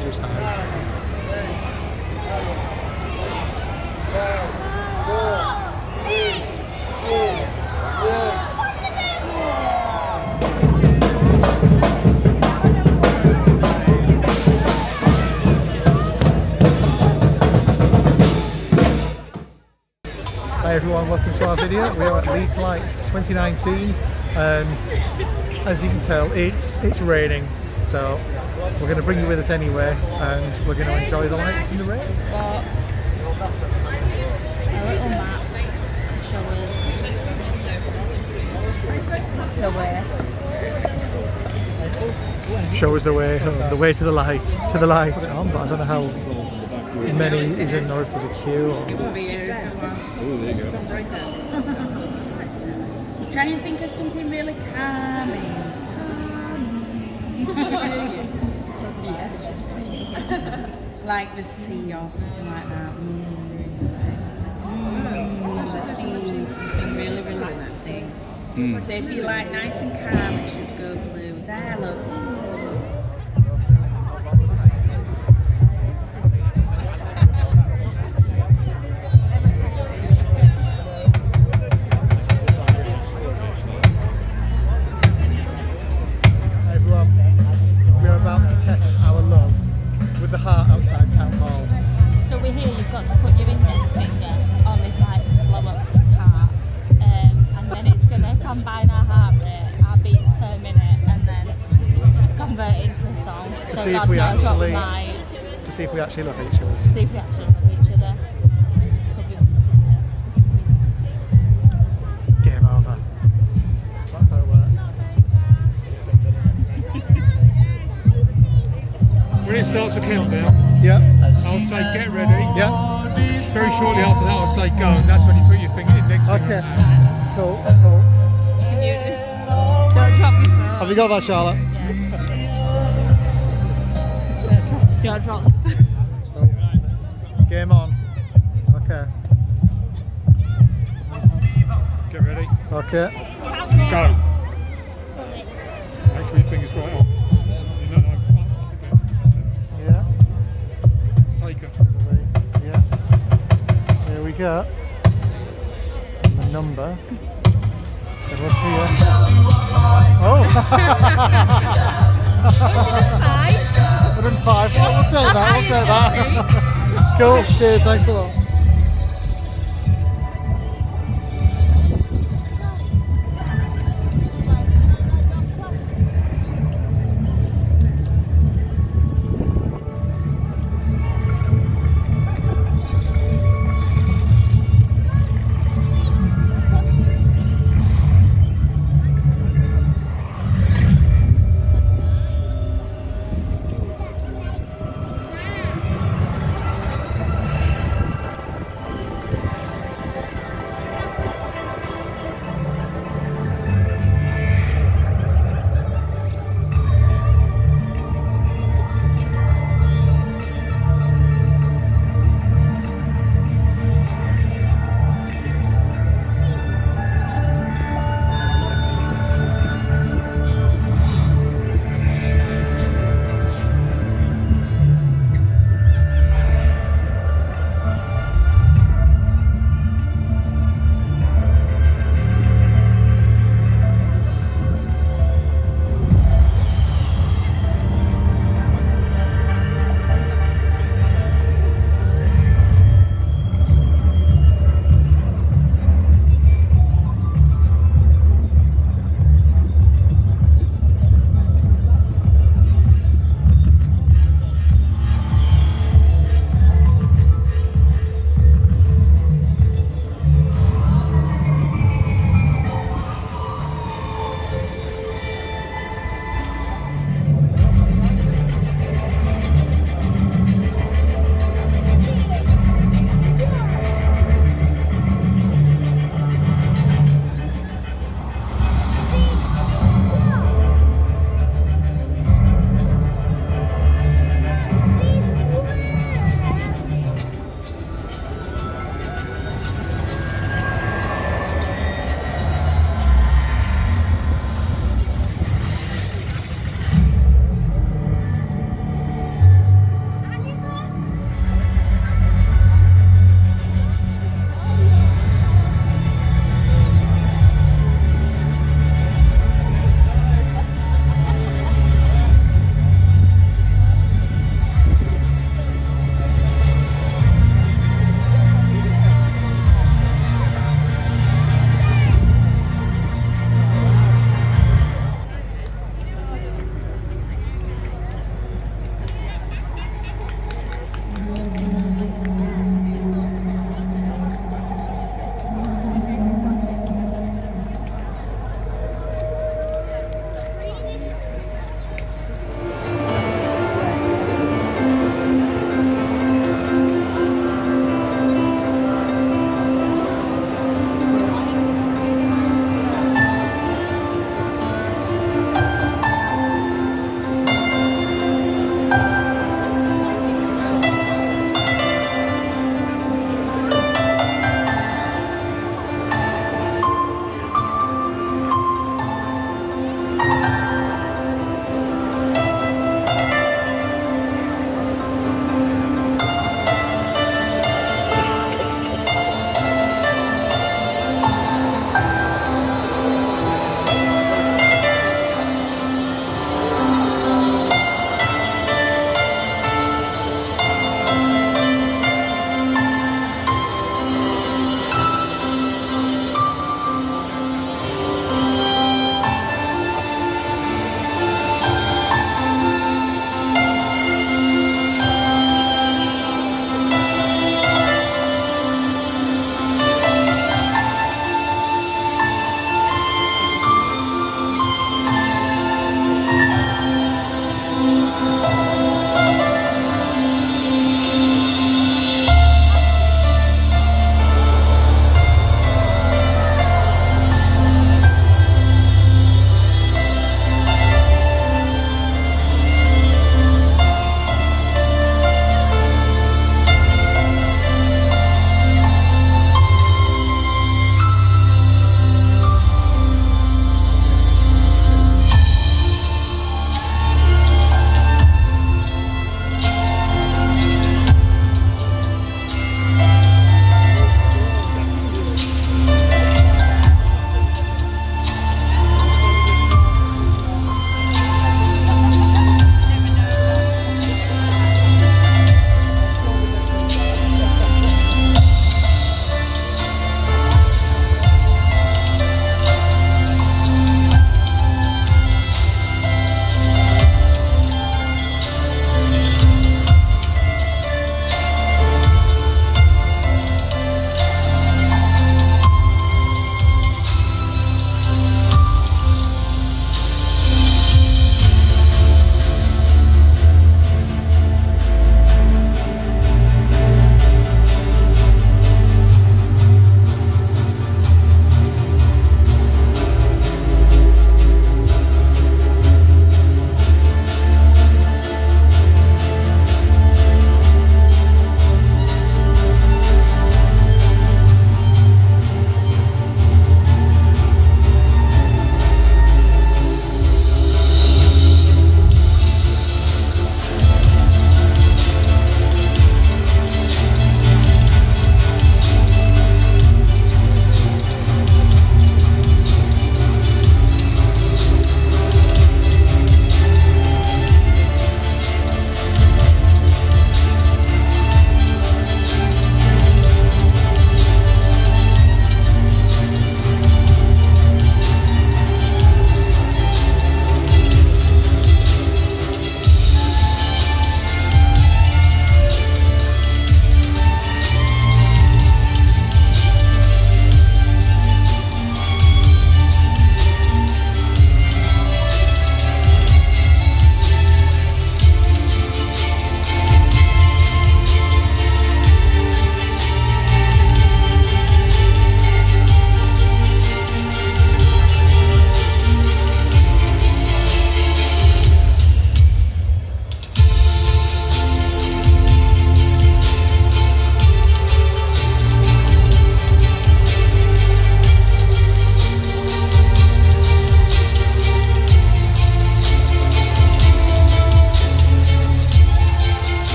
exercise. Hi everyone, welcome to our video. We are at Leeds Light 2019 and as you can tell it's raining, so we're going to bring you with us anyway and we're going to enjoy the lights in the rain. Show us the way home, the way to the light, Put it on, but I don't know how many is in north as a queue. Or... Oh, there you go. I'm trying to think of something really calming. Yes. Like the sea or something like that. The sea is something really relaxing. So if you like nice and calm, it should go blue. There, look. See if we actually love each other. See if we actually love each other. Game over. That's how it works. When it starts a countdown, yep. I'll say get ready. Yep. Very shortly after that I'll say go, and that's when you put your finger in next. Okay. Cool, cool. Don't drop your phone. Have you got that, Charlotte? Yeah. Don't drop. Game on. Okay. Get ready. Okay. Go. Make sure your fingers right on. You know, yeah. Take it. Yeah. Here we go. The number. Let's go up here. Oh. 105. We'll take that. Cool. Cheers. Thanks a lot.